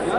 Get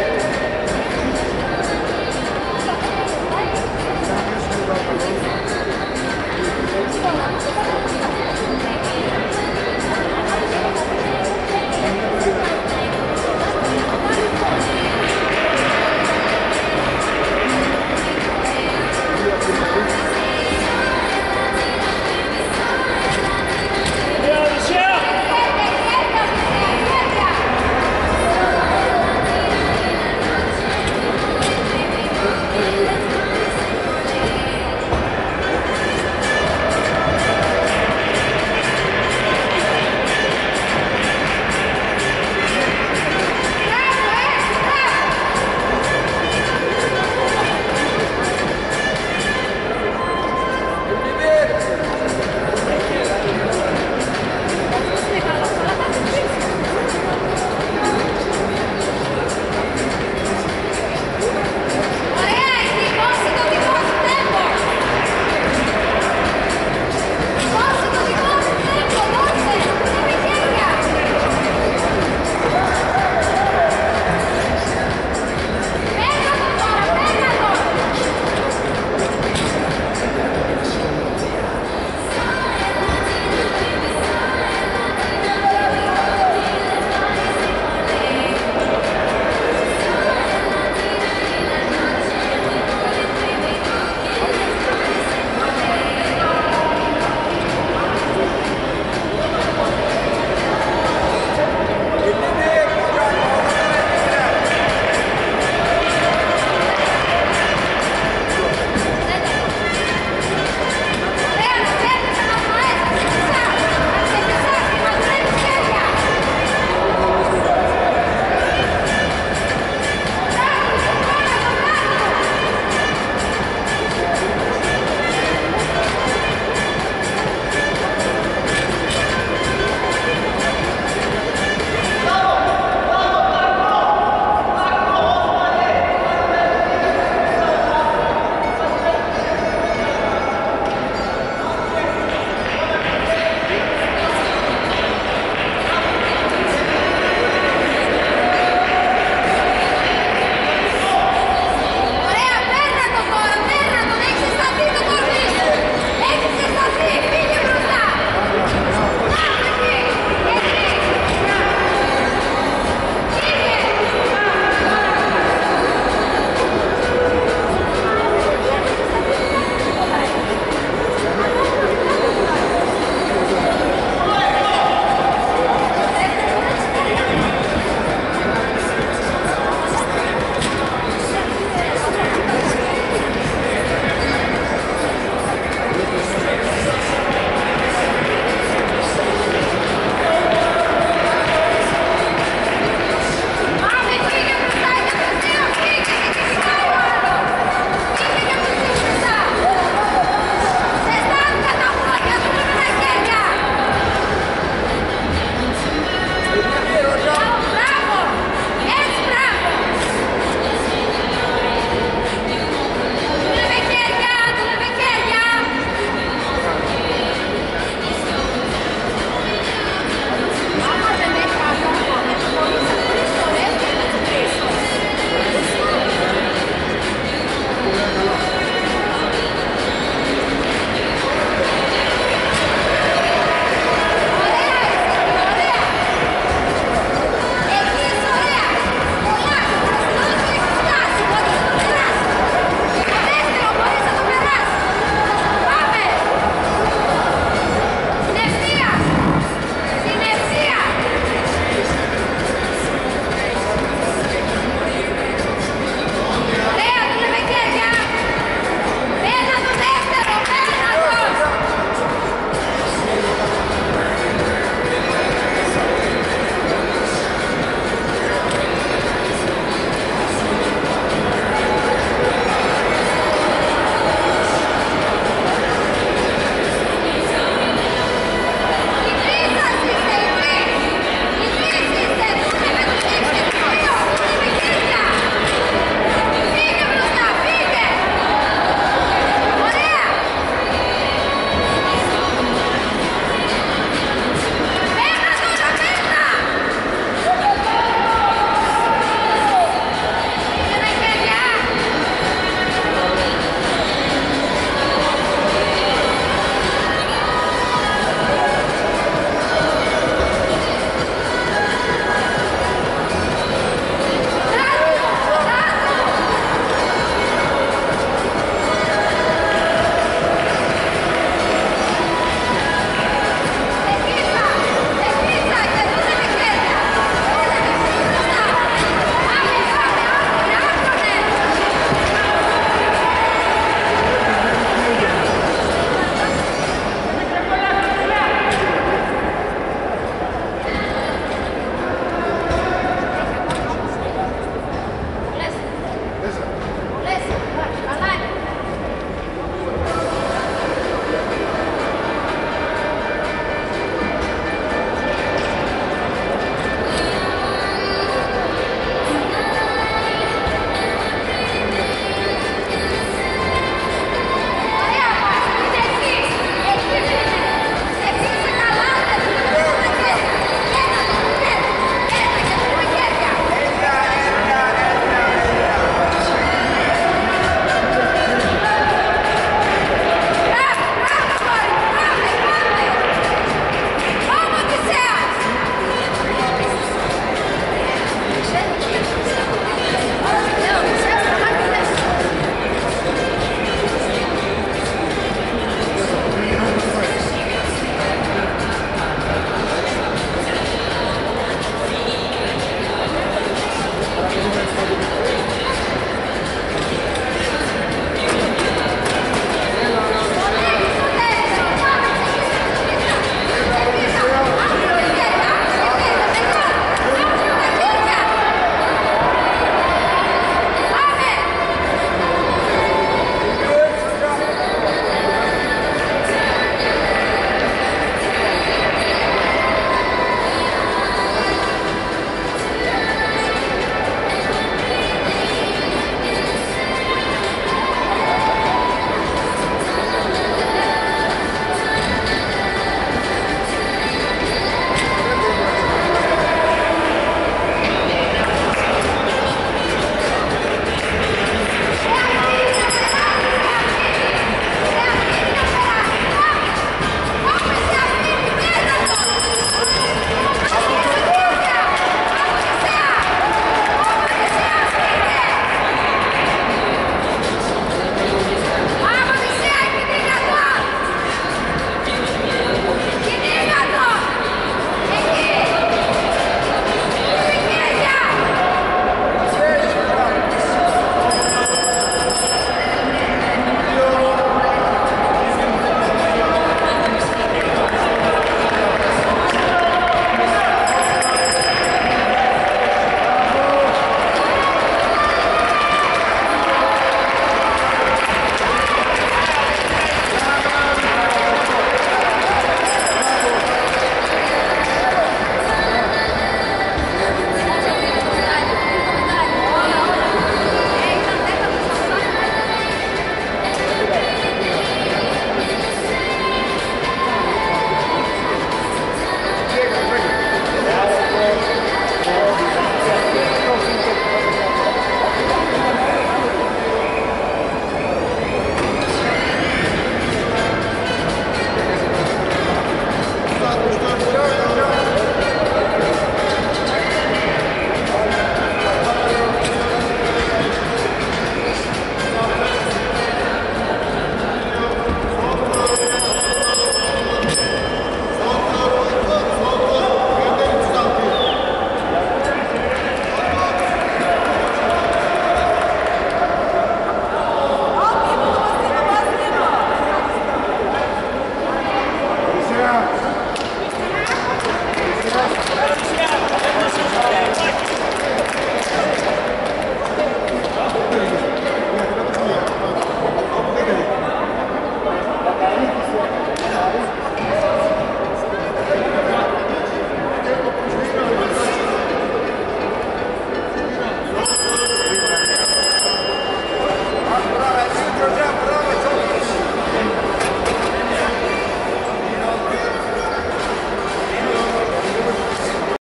it!